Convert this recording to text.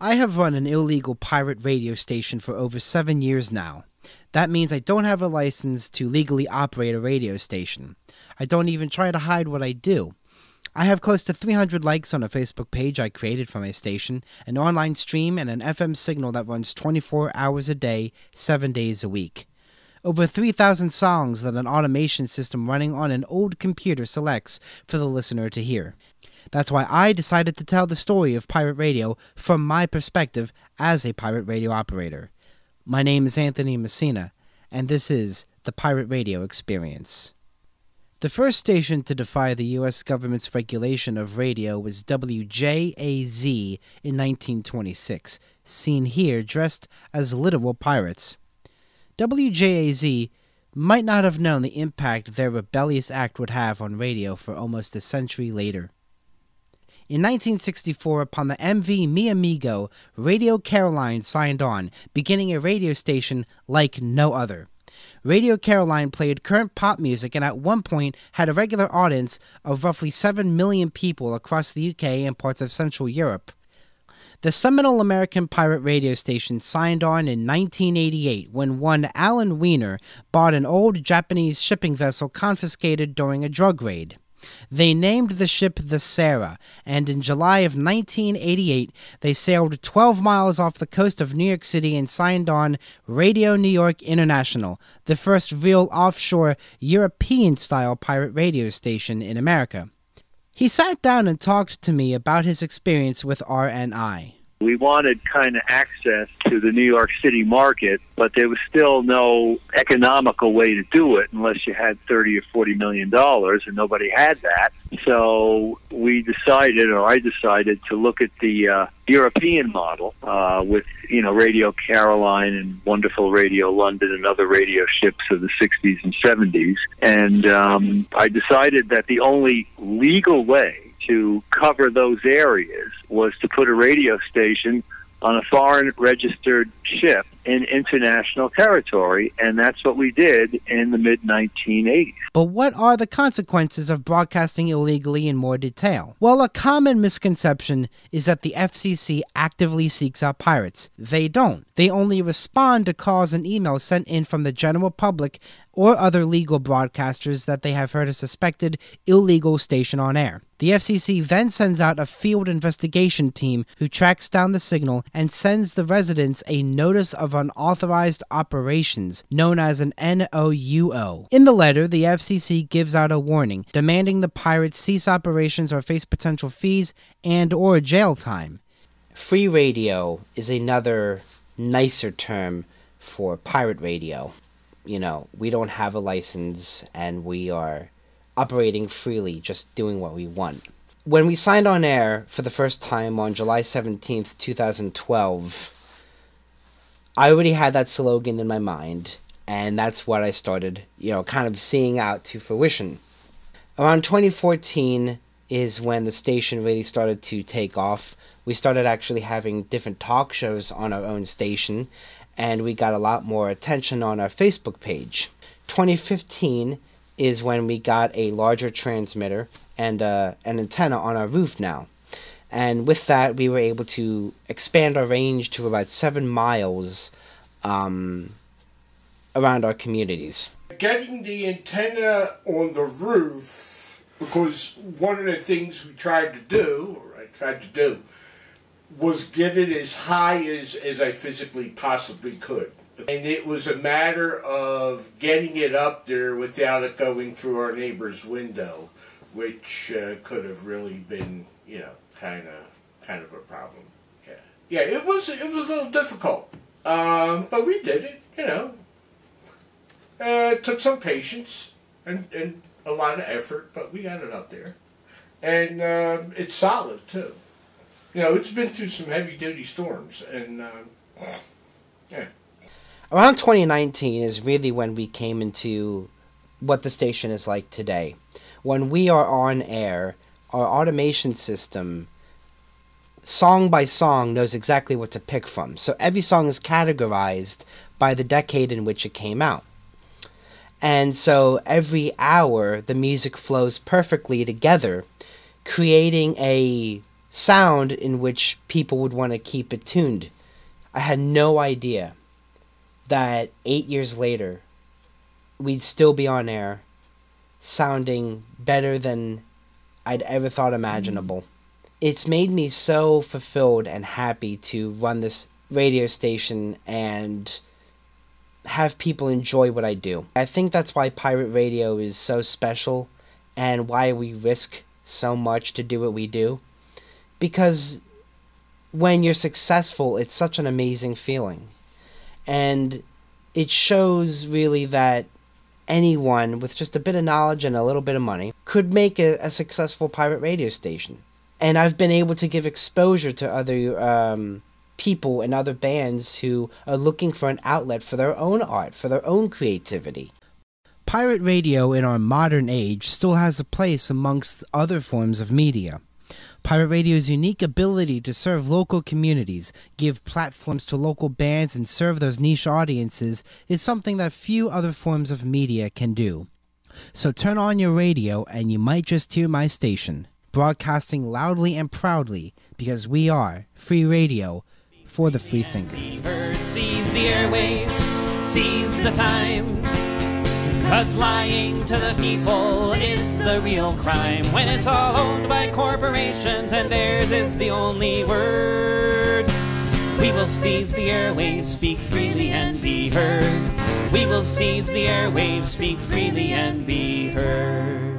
I have run an illegal pirate radio station for over 7 years now. That means I don't have a license to legally operate a radio station. I don't even try to hide what I do. I have close to 300 likes on a Facebook page I created for my station, an online stream, and an FM signal that runs 24 hours a day, 7 days a week. Over 3,000 songs that an automation system running on an old computer selects for the listener to hear. That's why I decided to tell the story of pirate radio from my perspective as a pirate radio operator. My name is Anthony Messina, and this is the Pirate Radio Experience. The first station to defy the U.S. government's regulation of radio was WJAZ in 1926, seen here dressed as literal pirates. WJAZ might not have known the impact their rebellious act would have on radio for almost a century later. In 1964, upon the MV Mi Amigo, Radio Caroline signed on, beginning a radio station like no other. Radio Caroline played current pop music and at one point had a regular audience of roughly 7 million people across the UK and parts of Central Europe. The seminal American pirate radio station signed on in 1988 when one Alan Weiner bought an old Japanese shipping vessel confiscated during a drug raid. They named the ship the Sarah, and in July of 1988, they sailed 12 miles off the coast of New York City and signed on Radio New York International, the first real offshore European-style pirate radio station in America. He sat down and talked to me about his experience with RNI. We wanted kind of access to the New York City market, but there was still no economical way to do it unless you had $30 or $40 million, and nobody had that. So we decided, or I decided, to look at the European model with, you know, Radio Caroline and wonderful Radio London and other radio ships of the 60s and 70s. And I decided that the only legal way to cover those areas was to put a radio station on a foreign registered ship in international territory, and that's what we did in the mid-1980s. But what are the consequences of broadcasting illegally in more detail? Well, a common misconception is that the FCC actively seeks out pirates. They don't. They only respond to calls and emails sent in from the general public or other legal broadcasters that they have heard a suspected illegal station on air. The FCC then sends out a field investigation team who tracks down the signal and sends the residents a notice of unauthorized operations, known as an NOUO. In the letter, the FCC gives out a warning, demanding the pirates cease operations or face potential fees and/or jail time. Free radio is another nicer term for pirate radio. You know, we don't have a license and we are operating freely, just doing what we want. When we signed on air for the first time on July 17th, 2012, I already had that slogan in my mind, and that's what I started, you know, kind of seeing out to fruition. Around 2014 is when the station really started to take off. We started actually having different talk shows on our own station, and we got a lot more attention on our Facebook page. 2015 is when we got a larger transmitter and an antenna on our roof now. And with that, we were able to expand our range to about 7 miles around our communities. Getting the antenna on the roof, because one of the things we tried to do, or I tried to do, was get it as high as I physically possibly could. And it was a matter of getting it up there without it going through our neighbor's window, which could have really been, you know, kind of a problem. Yeah, yeah. It was a little difficult, but we did it. You know, it took some patience and a lot of effort, but we got it up there, and it's solid too. You know, it's been through some heavy-duty storms, and, yeah. Around 2019 is really when we came into what the station is like today. When we are on air, our automation system, song by song, knows exactly what to pick from. So every song is categorized by the decade in which it came out. And so every hour, the music flows perfectly together, creating a sound in which people would want to keep it tuned. I had no idea that 8 years later we'd still be on air sounding better than I'd ever thought imaginable. It's made me so fulfilled and happy to run this radio station and have people enjoy what I do. I think that's why pirate radio is so special and why we risk so much to do what we do. Because when you're successful, it's such an amazing feeling. And it shows really that anyone with just a bit of knowledge and a little bit of money could make a successful pirate radio station. And I've been able to give exposure to other people and other bands who are looking for an outlet for their own art, for their own creativity. Pirate radio in our modern age still has a place amongst other forms of media. Pirate radio's unique ability to serve local communities, give platforms to local bands, and serve those niche audiences is something that few other forms of media can do. So turn on your radio and you might just hear my station, broadcasting loudly and proudly, because we are free radio for the free thinker. The bird sees the airwaves, sees the time, 'cause lying to the people is the real crime. When it's all owned by corporations and theirs is the only word, we will seize the airwaves, speak freely and be heard. We will seize the airwaves, speak freely and be heard.